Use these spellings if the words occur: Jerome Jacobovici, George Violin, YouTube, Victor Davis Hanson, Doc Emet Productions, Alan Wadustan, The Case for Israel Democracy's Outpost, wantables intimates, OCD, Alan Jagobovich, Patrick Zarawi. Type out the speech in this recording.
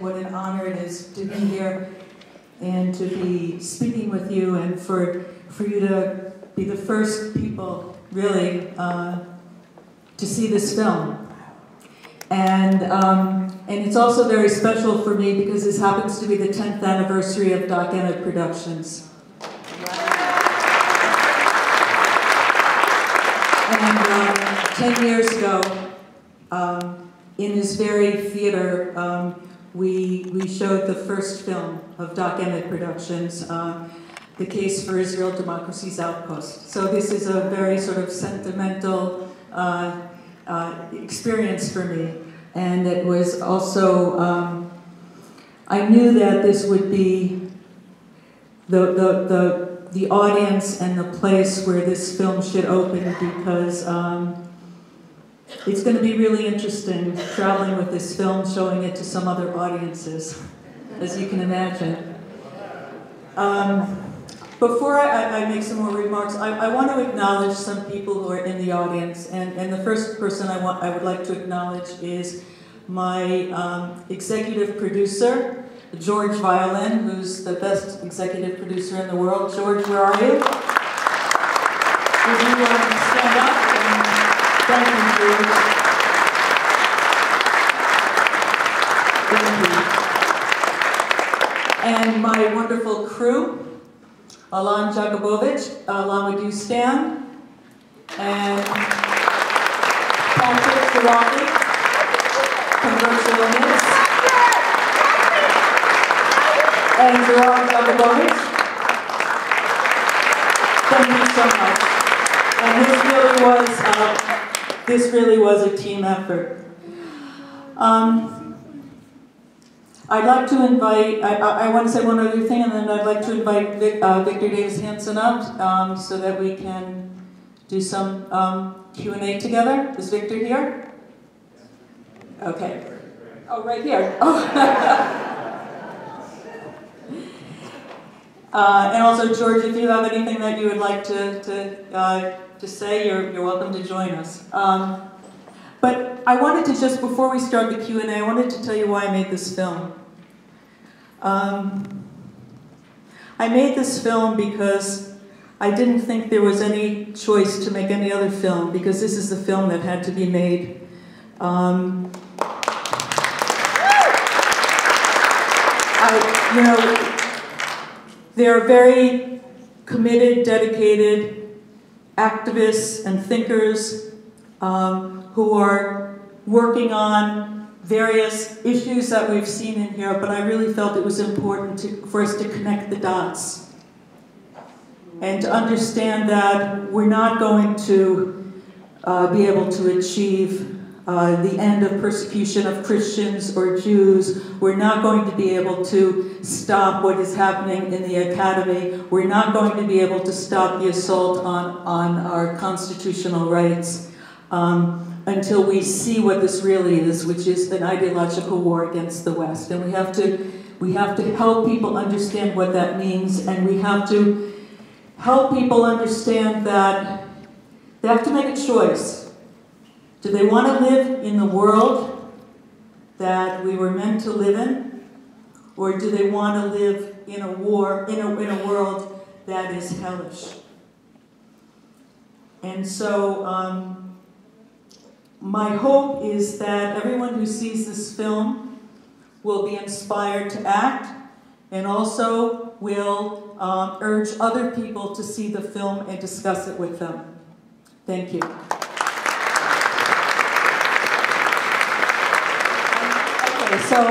What an honor it is to be here and to be speaking with you, and for you to be the first people, really, to see this film. And it's also very special for me because this happens to be the 10th anniversary of Doc Emet Productions. Wow. And 10 years ago, in this very theater, we showed the first film of Doc Emet Productions, The Case for Israel Democracy's Outpost. So this is a very sort of sentimental experience for me. And it was also, I knew that this would be the audience and the place where this film should open, because it's going to be really interesting traveling with this film, showing it to some other audiences, as you can imagine. Before I make some more remarks, I want to acknowledge some people who are in the audience, and the first person I would like to acknowledge is my executive producer, George Violin, who's the best executive producer in the world. George, where are you? Would you stand up? And thank you, George. Thank you. And my wonderful crew. Alan Jagobovich, Alan Wadustan, and Patrick Zarawi, commercialist, and Jerome Jacobovici. Thank you so much. And this really was a team effort. I'd like to invite, I want to say one other thing, and then I'd like to invite Victor Davis Hanson up so that we can do some Q&A together. Is Victor here? Okay. Oh, right here. Oh. And also, George, if you have anything that you would like to say, you're welcome to join us. But I wanted to just, before we start the Q&A, I wanted to tell you why I made this film. I made this film because I didn't think there was any choice to make any other film, because this is the film that had to be made. You know, there are very committed, dedicated activists and thinkers who are working on various issues that we've seen in here, but I really felt it was important for us to connect the dots and to understand that we're not going to be able to achieve the end of persecution of Christians or Jews. We're not going to be able to stop what is happening in the academy. We're not going to be able to stop the assault on our constitutional rights. Until we see what this really is, which is an ideological war against the West. And we have to help people understand what that means, and we have to help people understand that they have to make a choice. Do they want to live in the world that we were meant to live in, or do they want to live in a war, in a world that is hellish? And so, my hope is that everyone who sees this film will be inspired to act, and also will urge other people to see the film and discuss it with them. Thank you. Okay, so